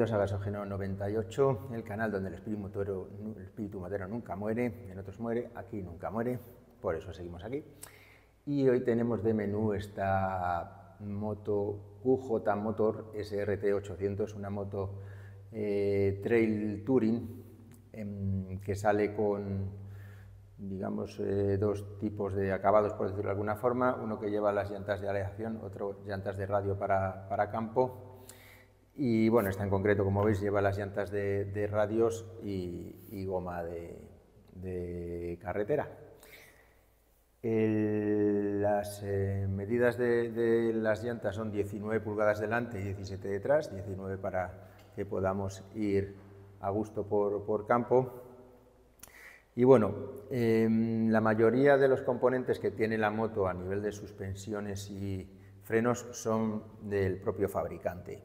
bienvenidos a Gasogeno 98, el canal donde el espíritu motero nunca muere, en otros muere, aquí nunca muere, por eso seguimos aquí. Y hoy tenemos de menú esta moto QJMOTOR SRT 800, una moto trail touring que sale con, digamos, dos tipos de acabados, por decirlo de alguna forma, uno que lleva las llantas de aleación, otro llantas de radio para campo. Y bueno, esta en concreto, como veis, lleva las llantas de radios y goma de carretera. Las medidas de las llantas son 19 pulgadas delante y 17 detrás, 19 para que podamos ir a gusto por campo. Y bueno, la mayoría de los componentes que tiene la moto a nivel de suspensiones y frenos son del propio fabricante.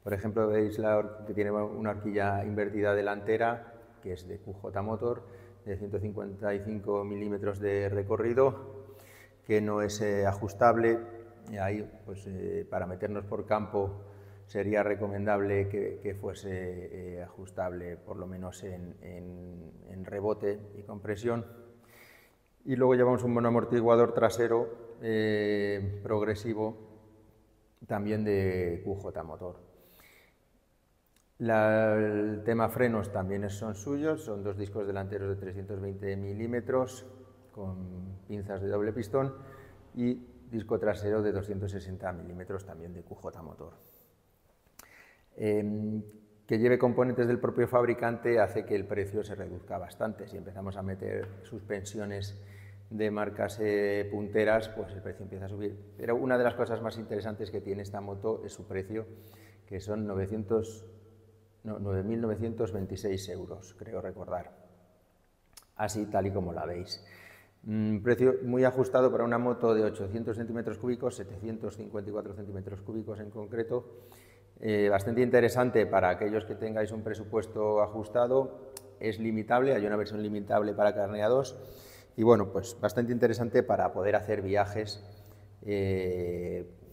Por ejemplo, veis que tiene una horquilla invertida delantera, que es de QJMOTOR, de 155 milímetros de recorrido, que no es ajustable. Ahí, pues, para meternos por campo sería recomendable que fuese ajustable, por lo menos en rebote y compresión. Y luego llevamos un monoamortiguador trasero progresivo, también de QJMOTOR. El tema frenos también son suyos, son dos discos delanteros de 320 milímetros con pinzas de doble pistón y disco trasero de 260 milímetros también de QJMOTOR. Que lleve componentes del propio fabricante hace que el precio se reduzca bastante. Si empezamos a meter suspensiones de marcas punteras, pues el precio empieza a subir. Pero una de las cosas más interesantes que tiene esta moto es su precio, que son 9.926 euros, creo recordar, así tal y como la veis. Precio muy ajustado para una moto de 800 centímetros cúbicos, 754 centímetros cúbicos en concreto. Bastante interesante para aquellos que tengáis un presupuesto ajustado. Es limitable, hay una versión limitable para carne A2 y bueno, pues bastante interesante para poder hacer viajes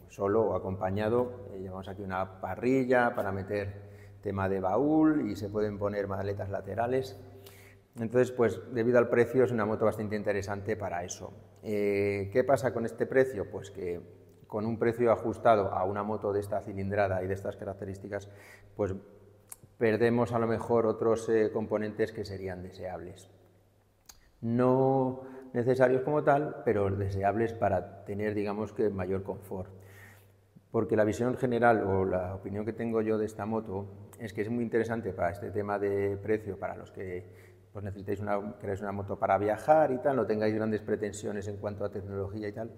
solo o acompañado. Llevamos aquí una parrilla para meter tema de baúl y se pueden poner maletas laterales. Entonces, pues debido al precio es una moto bastante interesante para eso. ¿Qué pasa con este precio? Pues que con un precio ajustado a una moto de esta cilindrada y de estas características, pues perdemos a lo mejor otros componentes que serían deseables. No necesarios como tal, pero deseables para tener, digamos, que mayor confort. Porque la visión general o la opinión que tengo yo de esta moto es que es muy interesante para este tema de precio, para los que pues necesitáis una moto para viajar y tal, no tengáis grandes pretensiones en cuanto a tecnología y tal,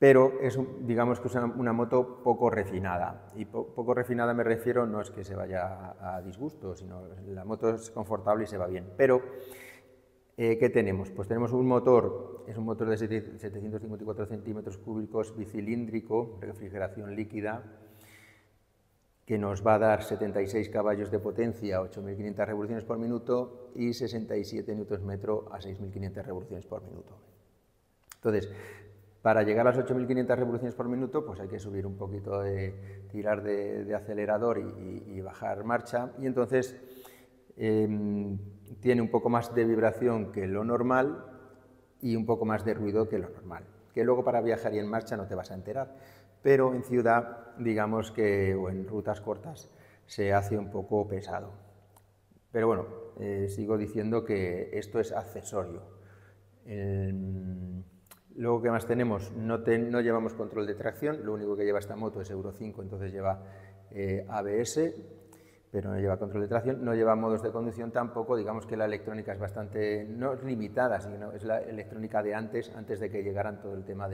pero es, digamos, que es una moto poco refinada. Y poco refinada me refiero, no es que se vaya a disgusto, sino la moto es confortable y se va bien. Pero ¿qué tenemos? Pues tenemos un motor, es un motor de 754 centímetros cúbicos bicilíndrico, refrigeración líquida, que nos va a dar 76 caballos de potencia, 8.500 revoluciones por minuto y 67 Nm a 6.500 revoluciones por minuto. Entonces, para llegar a las 8.500 revoluciones por minuto, pues hay que subir un poquito, tirar de acelerador y bajar marcha, y entonces tiene un poco más de vibración que lo normal y un poco más de ruido que lo normal, que luego para viajar y en marcha no te vas a enterar, pero en ciudad, digamos que, o en rutas cortas, se hace un poco pesado. Pero bueno, sigo diciendo que esto es accesorio. Luego, ¿qué más tenemos? No llevamos control de tracción, lo único que lleva esta moto es Euro 5, entonces lleva ABS, pero no lleva control de tracción, no lleva modos de conducción tampoco. Digamos que la electrónica es bastante, no es limitada, sino es la electrónica de antes de que llegaran todo el tema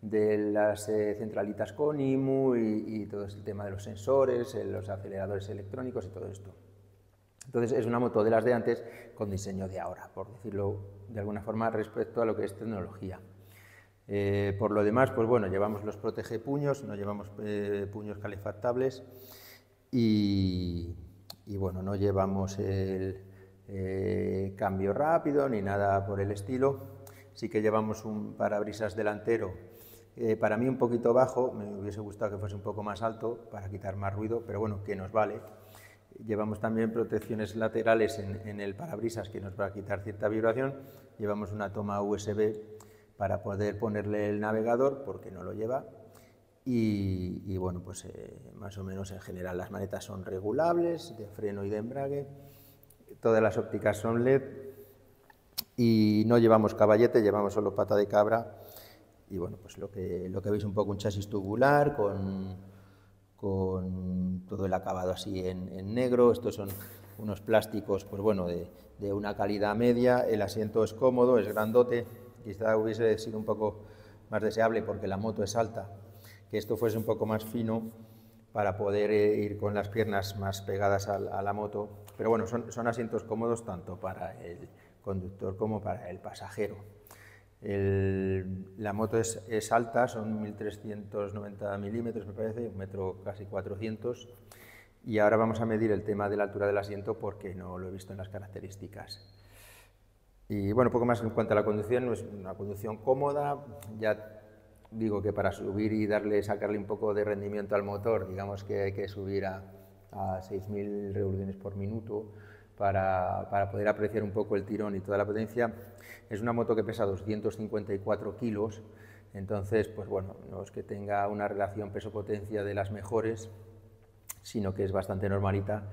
de las centralitas con IMU y todo el tema de los sensores, los aceleradores electrónicos y todo esto. Entonces es una moto de las de antes con diseño de ahora, por decirlo de alguna forma, respecto a lo que es tecnología. Por lo demás, pues bueno, llevamos los protegepuños, no llevamos puños calefactables. Y bueno, no llevamos el cambio rápido ni nada por el estilo. Sí que llevamos un parabrisas delantero Para mí un poquito bajo, me hubiese gustado que fuese un poco más alto para quitar más ruido, pero bueno, que nos vale. Llevamos también protecciones laterales en el parabrisas que nos va a quitar cierta vibración. Llevamos una toma USB para poder ponerle el navegador, porque no lo lleva. Y bueno, pues más o menos en general las manetas son regulables, de freno y de embrague. Todas las ópticas son LED y no llevamos caballete, llevamos solo pata de cabra. Y bueno, pues lo que veis un poco, un chasis tubular con todo el acabado así en negro. Estos son unos plásticos, pues bueno, de una calidad media. El asiento es cómodo, es grandote. Quizá hubiese sido un poco más deseable, porque la moto es alta, que esto fuese un poco más fino para poder ir con las piernas más pegadas a la moto. Pero bueno, son asientos cómodos tanto para el conductor como para el pasajero. La moto es alta, son 1390 milímetros, me parece, 1,4 metros. Y ahora vamos a medir el tema de la altura del asiento, porque no lo he visto en las características. Y bueno, poco más en cuanto a la conducción. Es una conducción cómoda. Ya digo que para subir y sacarle un poco de rendimiento al motor, digamos que hay que subir a 6.000 revoluciones por minuto para poder apreciar un poco el tirón y toda la potencia. Es una moto que pesa 254 kilos, entonces, pues bueno, no es que tenga una relación peso-potencia de las mejores, sino que es bastante normalita.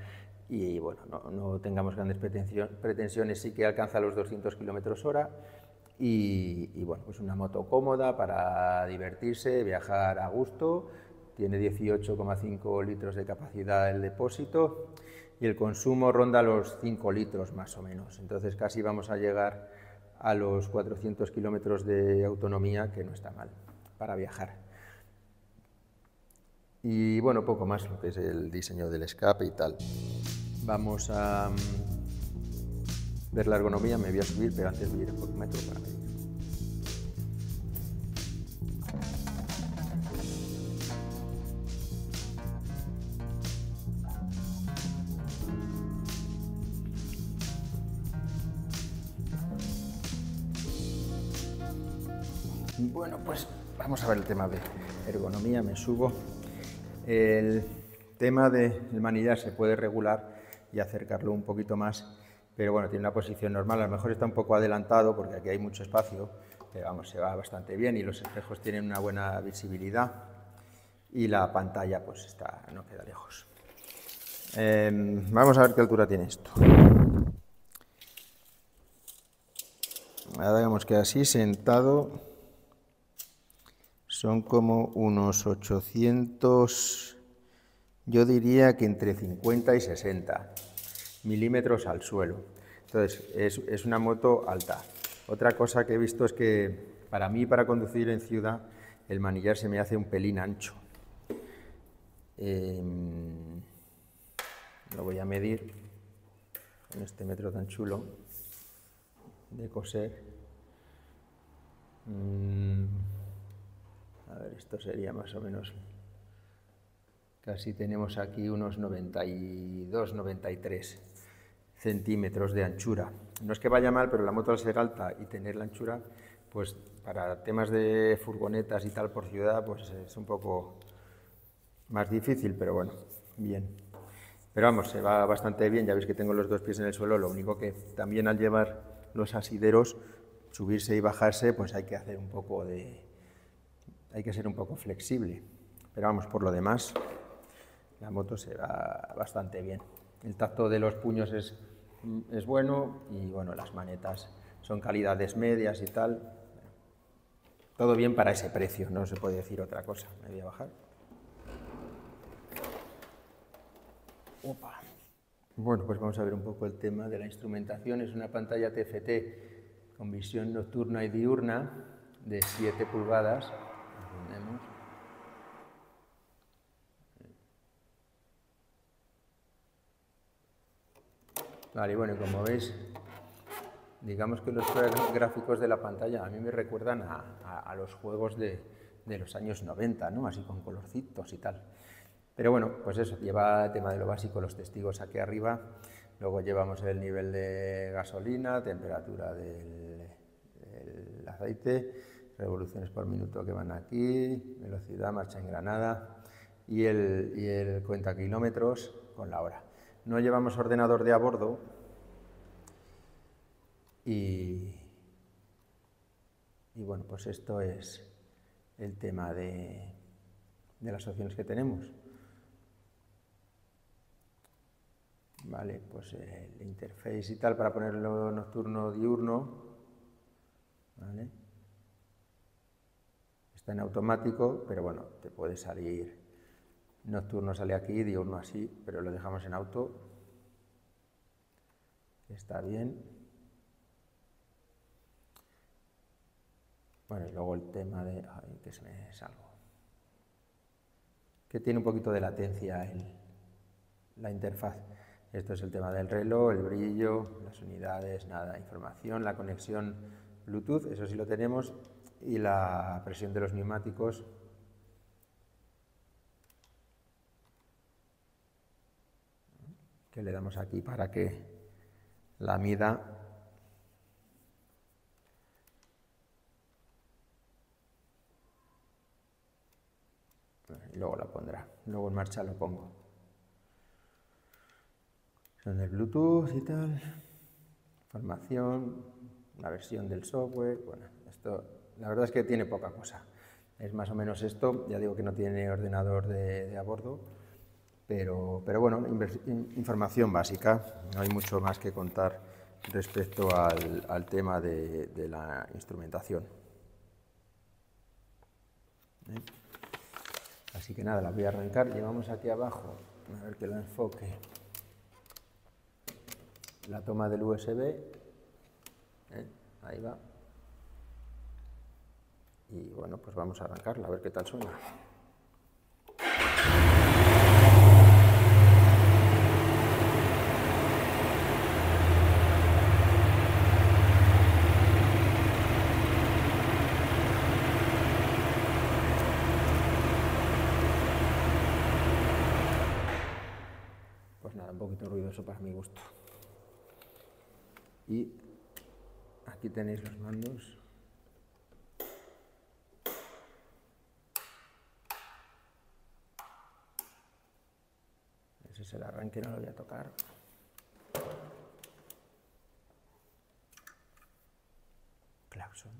Y bueno, no tengamos grandes pretensiones. Sí que alcanza los 200 km/h. Y bueno, pues una moto cómoda para divertirse, viajar a gusto. Tiene 18,5 litros de capacidad el depósito y el consumo ronda los 5 litros más o menos. Entonces casi vamos a llegar a los 400 kilómetros de autonomía, que no está mal para viajar. Y bueno, poco más lo que es el diseño del escape y tal. Vamos a ver la ergonomía. Me voy a subir, pero antes voy a ir por un metro para medir. Bueno, pues vamos a ver el tema de ergonomía. Me subo. El tema del manillar se puede regular y acercarlo un poquito más. Pero bueno, tiene una posición normal. A lo mejor está un poco adelantado porque aquí hay mucho espacio, pero vamos, se va bastante bien y los espejos tienen una buena visibilidad y la pantalla pues está, no queda lejos. Vamos a ver qué altura tiene esto. Ahora digamos que así, sentado, son como unos 800, yo diría que entre 50 y 60. milímetros al suelo. Entonces es una moto alta. Otra cosa que he visto es que para mí, para conducir en ciudad, el manillar se me hace un pelín ancho. Lo voy a medir con este metro tan chulo de coser. A ver, esto sería más o menos. Casi tenemos aquí unos 92, 93 centímetros de anchura. No es que vaya mal, pero la moto al ser alta y tener la anchura, pues para temas de furgonetas y tal por ciudad, pues es un poco más difícil, pero bueno, bien. Pero vamos, se va bastante bien. Ya veis que tengo los dos pies en el suelo. Lo único que también, al llevar los asideros, subirse y bajarse, pues hay que hacer un poco de... hay que ser un poco flexible. Pero vamos, por lo demás, la moto se va bastante bien. El tacto de los puños es bueno y bueno, las manetas son calidades medias y tal. Todo bien para ese precio, no se puede decir otra cosa. Me voy a bajar. Opa. Bueno, pues vamos a ver un poco el tema de la instrumentación. Es una pantalla TFT con visión nocturna y diurna de 7 pulgadas. Entendemos. Vale, y bueno, como veis, digamos que los gráficos de la pantalla a mí me recuerdan a los juegos de los años 90, ¿no? Así con colorcitos y tal. Pero bueno, pues eso, lleva el tema de lo básico, los testigos aquí arriba, luego llevamos el nivel de gasolina, temperatura del aceite, revoluciones por minuto que van aquí, velocidad, marcha engranada y el cuenta kilómetros con la hora. No llevamos ordenador de a bordo y bueno, pues esto es el tema de las opciones que tenemos. Vale, pues el interface y tal para ponerlo nocturno, diurno, ¿vale? Está en automático, pero bueno, te puede salir nocturno, sale aquí, diurno así, pero lo dejamos en auto. Está bien. Bueno, y luego el tema de... Ay, que se me salgo. Que tiene un poquito de latencia la interfaz. Esto es el tema del reloj, el brillo, las unidades, nada, información, la conexión Bluetooth, eso sí lo tenemos, y la presión de los neumáticos. Que le damos aquí para que la mida. Y luego la pondrá, luego en marcha lo pongo. Son el Bluetooth y tal, información, la versión del software, bueno, esto la verdad es que tiene poca cosa. Es más o menos esto, ya digo que no tiene ordenador de a bordo, pero bueno, información básica, no hay mucho más que contar respecto al tema de la instrumentación. ¿Eh? Así que nada, la voy a arrancar, llevamos aquí abajo, a ver que la enfoque. La toma del USB, ahí va, y bueno, pues vamos a arrancarla, a ver qué tal suena. Pues nada, un poquito ruidoso para mi gusto. Y aquí tenéis los mandos. Ese es el arranque, no lo voy a tocar. Claxon.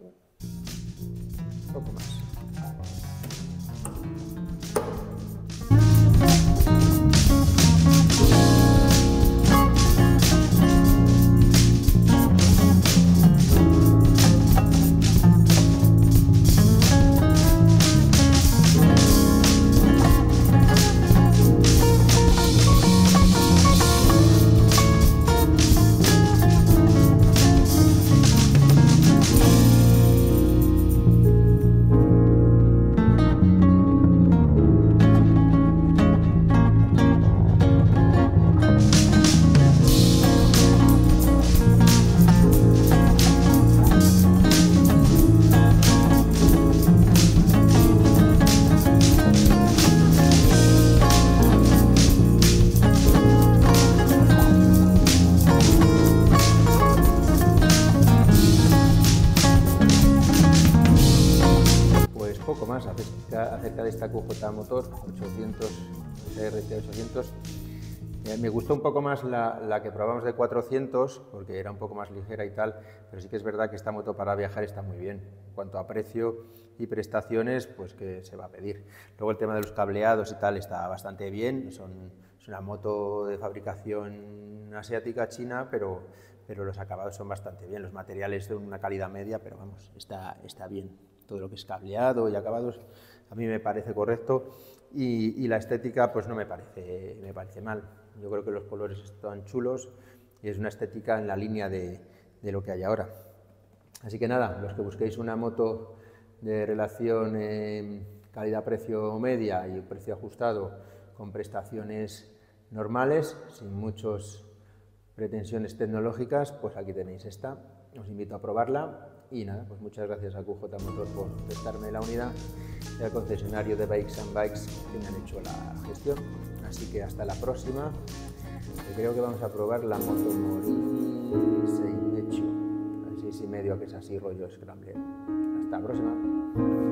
Un poco más. Acerca de esta QJMOTOR 800, SRT 800. Me gustó un poco más la que probamos de 400 porque era un poco más ligera y tal, pero sí que es verdad que esta moto para viajar está muy bien. En cuanto a precio y prestaciones, pues que se va a pedir. Luego el tema de los cableados y tal está bastante bien. Es una moto de fabricación asiática, china, pero los acabados son bastante bien. Los materiales son una calidad media, pero vamos, está bien. Todo lo que es cableado y acabados a mí me parece correcto y la estética pues no me parece mal. Yo creo que los colores están chulos y es una estética en la línea de lo que hay ahora. Así que nada, los que busquéis una moto de relación calidad-precio media y precio ajustado con prestaciones normales, sin muchas pretensiones tecnológicas, pues aquí tenéis esta. Os invito a probarla. Y nada, pues muchas gracias a QJMOTOR por prestarme la unidad y al concesionario de Bikes and Bikes que me han hecho la gestión. Así que hasta la próxima Creo que vamos a probar la moto Morini 6 mecho, 6,5, que es así rollo scrambler. Hasta la próxima.